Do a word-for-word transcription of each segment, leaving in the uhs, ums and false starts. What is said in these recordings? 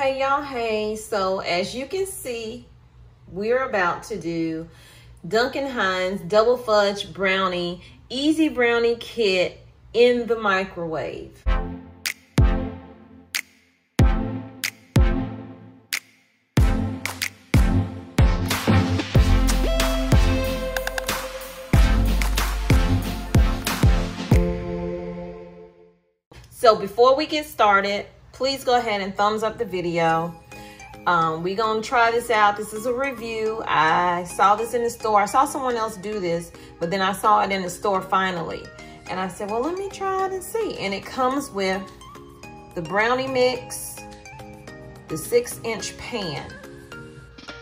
Hey y'all, hey, so as you can see, we're about to do Duncan Hines double fudge brownie, easy brownie kit in the microwave. So before we get started, please go ahead and thumbs up the video. Um, we're gonna try this out. This is a review. I saw this in the store. I saw someone else do this, but then I saw it in the store finally. And I said, well, let me try it and see. And it comes with the brownie mix, the six inch pan.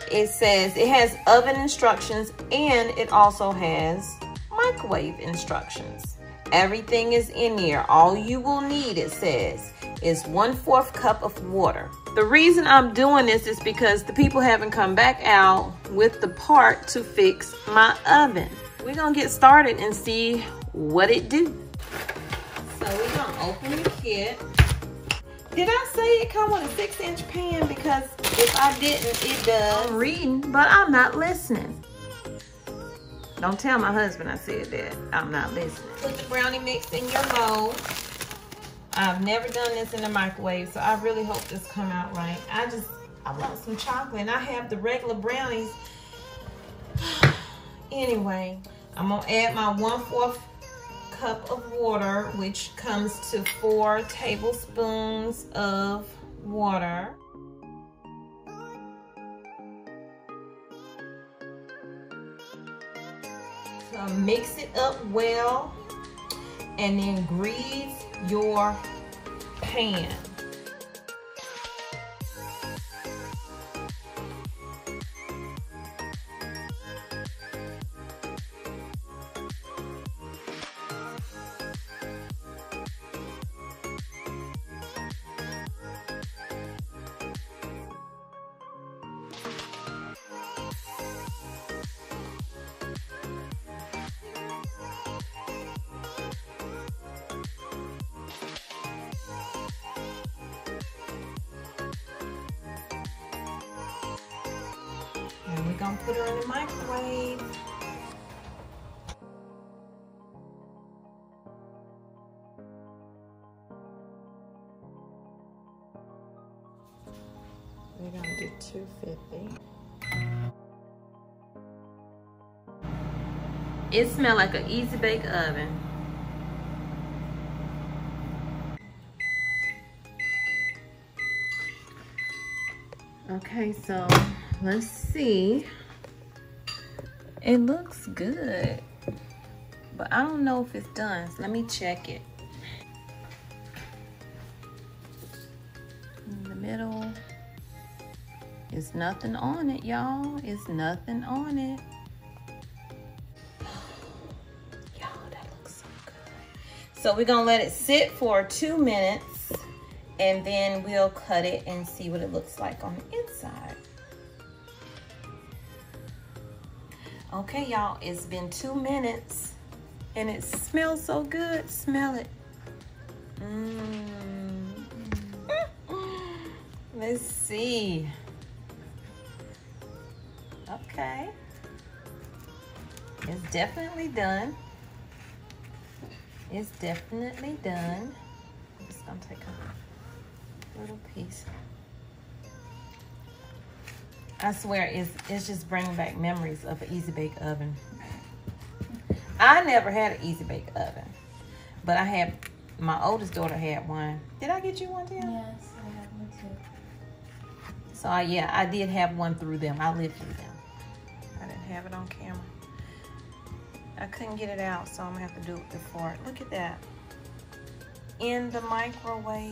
It says it has oven instructions and it also has microwave instructions. Everything is in here. All you will need, it says, is one-fourth cup of water. The reason I'm doing this is because the people haven't come back out with the part to fix my oven. We're gonna get started and see what it do. So we're gonna open the kit. Did I say it come with a six-inch pan? Because if I didn't, it does. I'm reading, but I'm not listening. Don't tell my husband I said that. I'm not listening. Put the brownie mix in your mold. I've never done this in the microwave, so I really hope this come out right. I just, I want some chocolate, and I have the regular brownies. Anyway, I'm gonna add my one-fourth cup of water, which comes to four tablespoons of water. So mix it up well, and then grease your pan. Gonna put her in the microwave. We're gonna do two fifty. It smells like an Easy Bake Oven. Okay, so let's see. It looks good, but I don't know if it's done, so let me check it. In the middle, it's nothing on it, y'all. It's nothing on it. Y'all, that looks so good. So we're gonna let it sit for two minutes, and then we'll cut it and see what it looks like on the inside. Okay, y'all, it's been two minutes and it smells so good. Smell it. Mm. Let's see. Okay. It's definitely done. It's definitely done. I'm just gonna take a little piece. I swear, it's, it's just bringing back memories of an Easy Bake Oven. I never had an Easy Bake Oven, but I had, my oldest daughter had one. Did I get you one, Tim? Yes, I had one too. So I, yeah, I did have one through them. I lived through them. I didn't have it on camera. I couldn't get it out, so I'm gonna have to do it before. Look at that. In the microwave.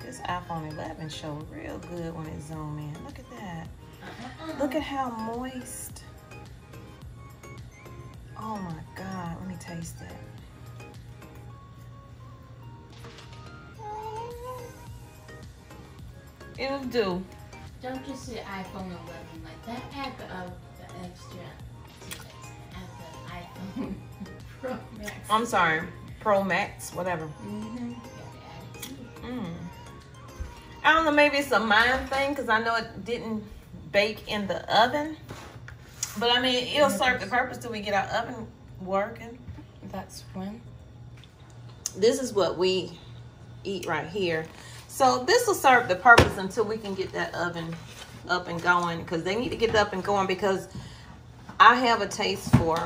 This iPhone eleven showed real good when it zoomed in. Look at that. Look at how moist. Oh my God, let me taste it. It'll do. Don't just say iPhone eleven like that. Add the, uh, the extra. Add the iPhone Pro Max. I'm sorry, Pro Max, whatever. Mm-hmm. Mm. I don't know, maybe it's a mind thing because I know it didn't bake in the oven. But I mean, it'll serve the purpose till we get our oven working. That's when. This is what we eat right here. So this will serve the purpose until we can get that oven up and going, because they need to get up and going, because I have a taste for,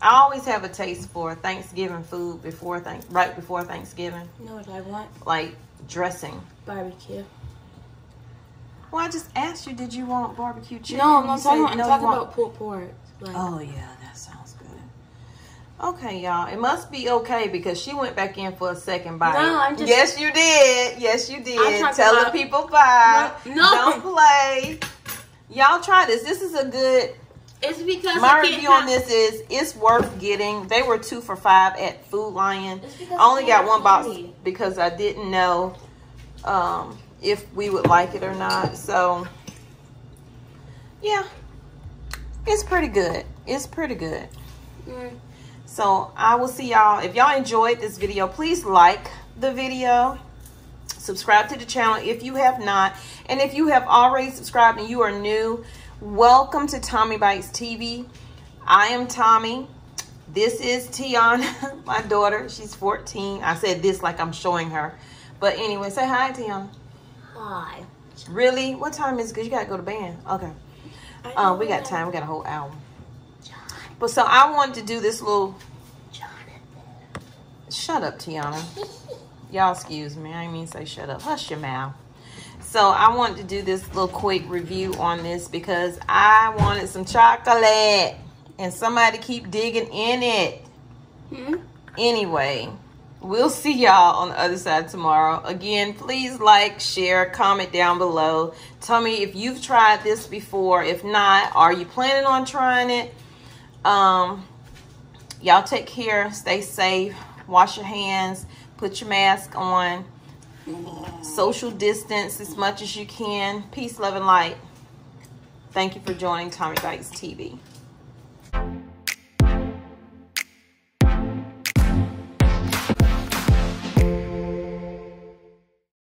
I always have a taste for Thanksgiving food before thank right before Thanksgiving. You know what I want? Like dressing. Barbecue. Well, I just asked you, did you want barbecue chicken? No, I'm not talking, said, I'm no, talking about pulled pork. Like, oh, yeah, that sounds good. Okay, y'all. It must be okay because she went back in for a second bite. No, I'm just... Yes, you did. Yes, you did. Tell about... the people bye. No. no. Don't play. Y'all try this. This is a good... It's because my review have... on this is it's worth getting. They were two for five at Food Lion. I only got one candy. box because I didn't know... Um, if we would like it or not. So yeah, it's pretty good. It's pretty good. Mm. So I will see y'all. If y'all enjoyed this video, please like the video, subscribe to the channel if you have not, and if you have already subscribed and you are new, welcome to Tommy Bites T V. I am Tommy. This is Tiana, my daughter. She's fourteen. I said this like I'm showing her, but anyway, say hi, Tiana. Hi. Really? What time is it? Because you got to go to band. Okay. Uh, we got time. We got a whole hour. But so I wanted to do this little... Shut up, Tiana. Y'all excuse me. I didn't mean to say shut up. Hush your mouth. So I wanted to do this little quick review on this because I wanted some chocolate. And somebody keep digging in it. Hmm? Anyway. We'll see y'all on the other side tomorrow. Again, please like, share, comment down below. Tell me if you've tried this before. If not, are you planning on trying it? Um, y'all take care. Stay safe. Wash your hands. Put your mask on. Social distance as much as you can. Peace, love, and light. Thank you for joining Tommy Bites T V.